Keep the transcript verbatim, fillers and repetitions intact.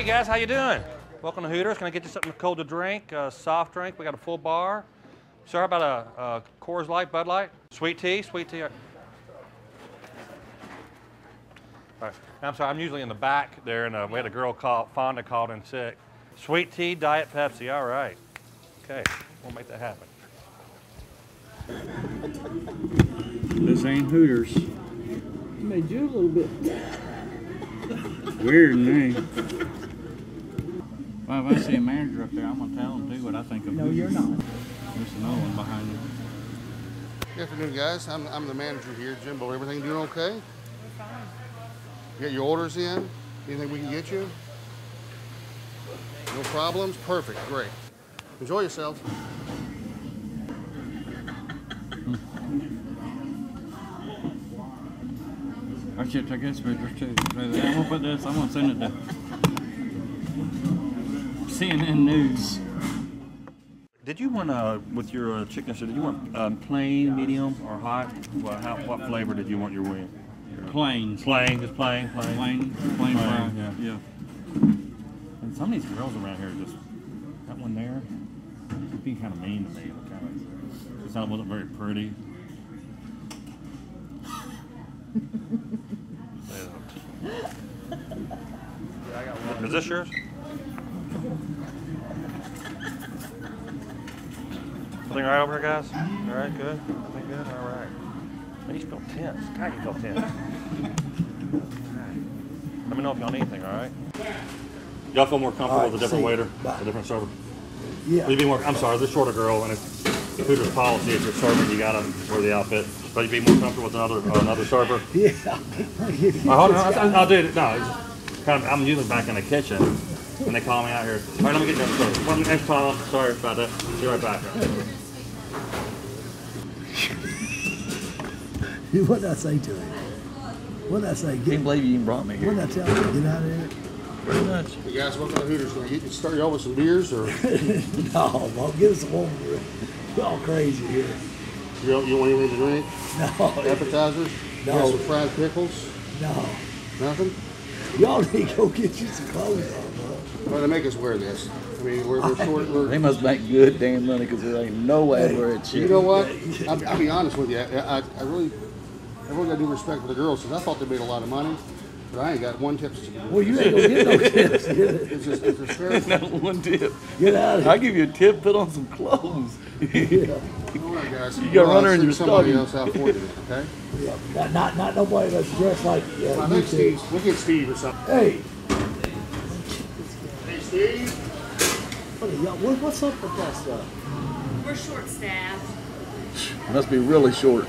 Hey guys, how you doing? Welcome to Hooters. Can I get you something cold to drink? Uh, soft drink. We got a full bar. Sir, how about a, a Coors Light, Bud Light? Sweet tea, sweet tea. All right. I'm sorry, I'm usually in the back there, and uh, we had a girl called, Fonda called in sick. Sweet tea, Diet Pepsi. All right. Okay, we'll make that happen. This ain't Hooters. It made you a little bit. Weird name. Well, if I see a manager up there, I'm going to tell him, do what I think of him. No, you're not. There's another one behind you. Good afternoon, guys. I'm, I'm the manager here, Jimbo. Everything doing okay? We're fine. You got your orders in? Anything we can get you? No problems? Perfect. Great. Enjoy yourselves. I should take this picture, too. I'm going to put this. I'm going to send it to C N N News. Did you want, uh, with your uh, chicken, did you want um, plain, medium, or hot? Well, how, what flavor did you want your wing? Plain. Plain, just plain, plain. Plain, plain, plain fry. Yeah. yeah. And some of these girls around here just, that one there, she's being kind of mean to me. Kind of, it wasn't very pretty. Yeah, I got one. Is this yours? Everything all right over here, guys? All right, good? Everything good? All right. Man, you feel tense. God, you feel tense. Let me know if y'all need anything, all right? Y'all feel more comfortable right, with a different waiter, Bye. a different server? Yeah. You'd be more, I'm sorry, this shorter girl, and it's Hooters policy. If you're serving, you got to wear the outfit. But you'd be more comfortable with another uh, another server? Yeah. Hold on, I'll do it. No, it's just kind of, I'm usually back in the kitchen. And they call me out here. All right, let me get you another service. One next call. Sorry about that. Be right back. What did I say to him? What did I say? Get, I can't believe you even brought me here. What did I tell him? Get out of here. Pretty much. You guys, what about Hooters? Can you start y'all with some beers or? No, Bob, give us a warm beer. We're all crazy here. You don't, you don't want anything to drink? No. Appetizers? No. You got some fried pickles? No. Nothing? Y'all need to go get you some clothes on. Well, they make us wear this. I mean, we're, we're short. We're, they must make good damn money because there ain't no way I'd wear it cheap. You know what? I'll, I'll be honest with you. I, I, I really, everyone got due respect for the girls because I thought they made a lot of money, but I ain't got one tip. Well, you ain't gonna get no tips. It's just, it's just fair. Not one tip. Get out of here. I'll give you a tip. Put on some clothes. Yeah. All right, guys. You got a runner in your somebody else out for you, okay? Yeah. Not, not, not nobody that's dressed like. Yeah. Well, I think Steve. Look at Steve or something. Hey. Steve? What what, what's up with that stuff? We're short staffed. Must be really short.